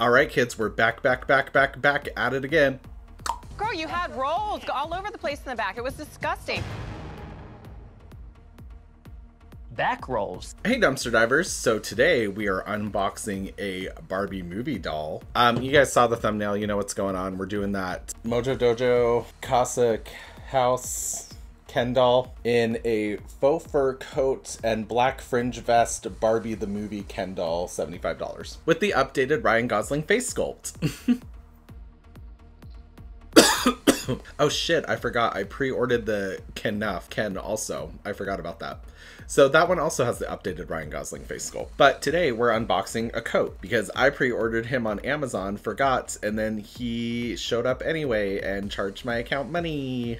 All right, kids, we're back at it again. Girl, you had rolls all over the place in the back. It was disgusting. Back rolls. Hey, dumpster divers. So today we are unboxing a Barbie movie doll. You guys saw the thumbnail. You know what's going on. We're doing that Mojo Dojo Casa House Ken doll in a faux fur coat and black fringe vest, Barbie the movie Ken doll, $75. With the updated Ryan Gosling face sculpt. Oh shit, I forgot. I pre-ordered the Kenuff. Ken also. I forgot about that. So that one also has the updated Ryan Gosling face sculpt. But today we're unboxing a coat because I pre-ordered him on Amazon, forgot, and then he showed up anyway and charged my account money.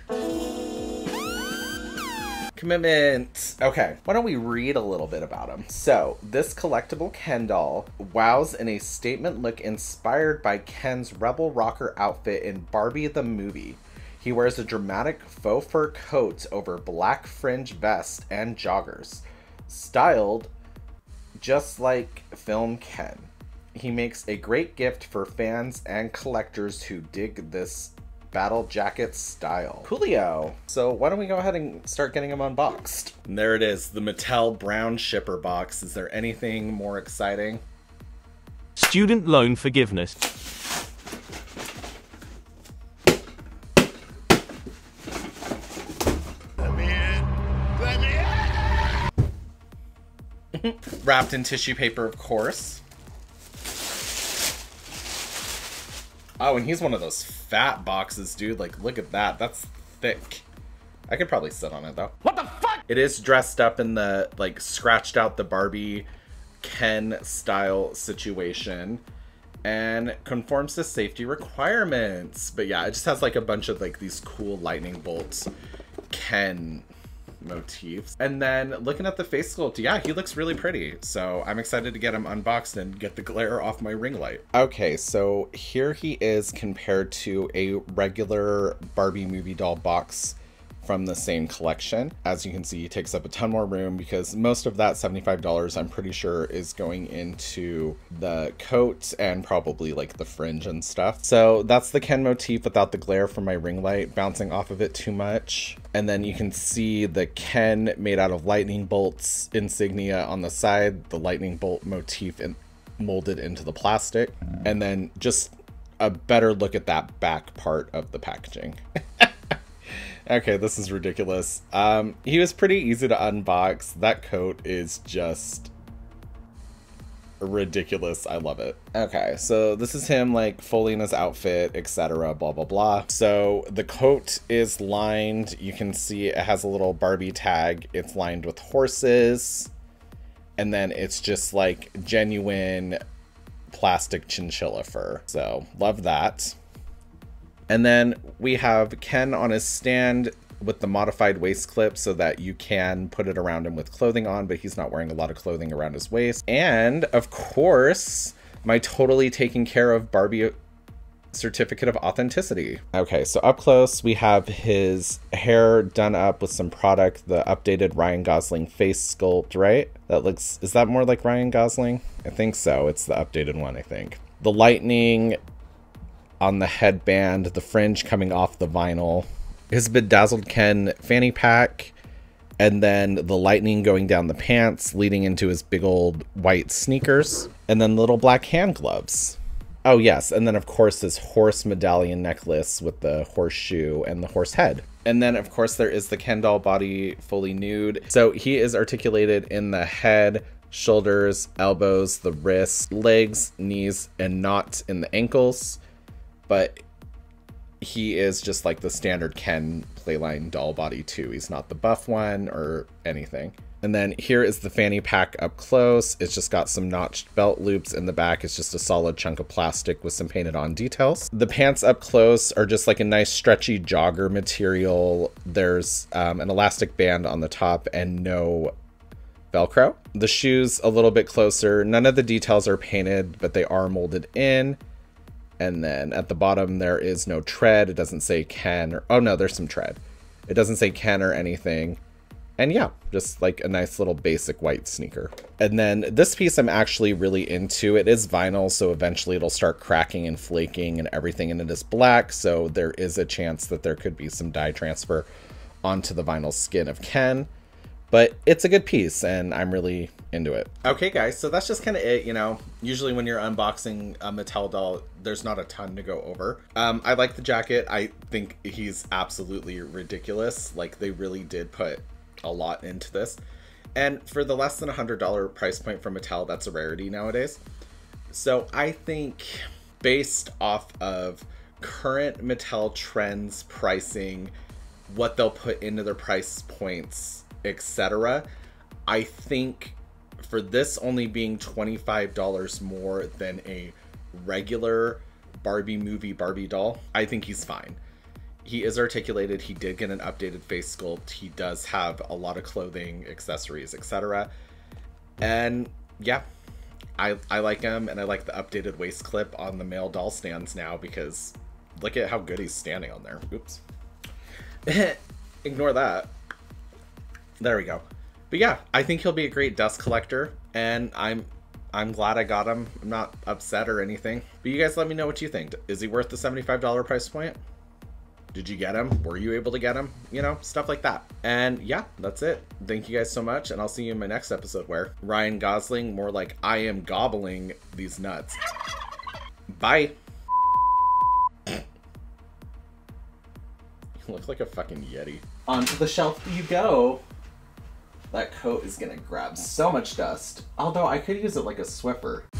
Commitment. Okay, why don't we read a little bit about him? So, this collectible Ken doll wows in a statement look inspired by Ken's rebel rocker outfit in Barbie the movie. He wears a dramatic faux fur coat over black fringe vest and joggers, styled just like film Ken. He makes a great gift for fans and collectors who dig this battle jacket style. Coolio. So why don't we go ahead and start getting them unboxed? And there it is, the Mattel brown shipper box. Is there anything more exciting? Student loan forgiveness. Let me in. Wrapped in tissue paper, of course. Oh, and he's one of those fat boxes, dude. Like, look at that. That's thick. I could probably sit on it, though. What the fuck? It is dressed up in the, like, scratched out the Barbie Ken style situation and conforms to safety requirements. But yeah, it just has, like, a bunch of, like, these cool lightning bolts Ken motifs. And then looking at the face sculpt, yeah, he looks really pretty. So I'm excited to get him unboxed and get the glare off my ring light. Okay, so here he is compared to a regular Barbie movie doll box from the same collection. As you can see, he takes up a ton more room because most of that $75, I'm pretty sure, is going into the coat and probably like the fringe and stuff. So that's the Ken motif without the glare from my ring light bouncing off of it too much. And then you can see the Ken made out of lightning bolts insignia on the side, the lightning bolt motif molded into the plastic, and then just a better look at that back part of the packaging. Okay, this is ridiculous. He was pretty easy to unbox. That coat is just ridiculous. I love it. Okay, so this is him like fully in his outfit, etc. Blah, blah, blah. So the coat is lined. You can see it has a little Barbie tag. It's lined with horses. And then it's just like genuine plastic chinchilla fur. So love that. And then we have Ken on his stand with the modified waist clip so that you can put it around him with clothing on, but he's not wearing a lot of clothing around his waist. And of course, my totally taken care of Barbie certificate of authenticity. Okay, so up close, we have his hair done up with some product, the updated Ryan Gosling face sculpt, right? That looks, is that more like Ryan Gosling? I think so. It's the updated one, I think. The lightning on the headband, the fringe coming off the vinyl, his bedazzled Ken fanny pack, and then the lightning going down the pants leading into his big old white sneakers, and then little black hand gloves. Oh yes, and then of course his horse medallion necklace with the horseshoe and the horse head. And then of course there is the Ken doll body fully nude. So he is articulated in the head, shoulders, elbows, the wrists, legs, knees, and not in the ankles. But he is just like the standard Ken Playline doll body too. He's not the buff one or anything. And then here is the fanny pack up close. It's just got some notched belt loops in the back. It's just a solid chunk of plastic with some painted on details. The pants up close are just like a nice stretchy jogger material. There's an elastic band on the top and no Velcro. The shoes a little bit closer. None of the details are painted, but they are molded in. And then at the bottom, there is no tread. It doesn't say Ken or, oh no, there's some tread. It doesn't say Ken or anything. And yeah, just like a nice little basic white sneaker. And then this piece I'm actually really into. It is vinyl, so eventually it'll start cracking and flaking and everything, and it is black, so there is a chance that there could be some dye transfer onto the vinyl skin of Ken. But it's a good piece, and I'm really into it. Okay, guys, so that's just kind of it, you know. Usually when you're unboxing a Mattel doll, there's not a ton to go over. I like the jacket. I think he's absolutely ridiculous. Like, they really did put a lot into this. And for the less than $100 price point from Mattel, that's a rarity nowadays. So I think based off of current Mattel trends, pricing, what they'll put into their price points, etc., I think for this only being $25 more than a regular Barbie movie Barbie doll, I think he's fine. He is articulated, he did get an updated face sculpt, he does have a lot of clothing, accessories, etc., and yeah, I like him, and I like the updated waist clip on the male doll stands now, because look at how good he's standing on there. Oops. Ignore that. There we go. But yeah, I think he'll be a great dust collector, and I'm glad I got him. I'm not upset or anything. But you guys let me know what you think. Is he worth the $75 price point? Did you get him? Were you able to get him? You know, stuff like that. And yeah, that's it. Thank you guys so much, and I'll see you in my next episode where Ryan Gosling, more like I am gobbling these nuts. Bye. You look like a fucking Yeti. Onto the shelf you go. That coat is gonna grab so much dust. Although I could use it like a Swiffer.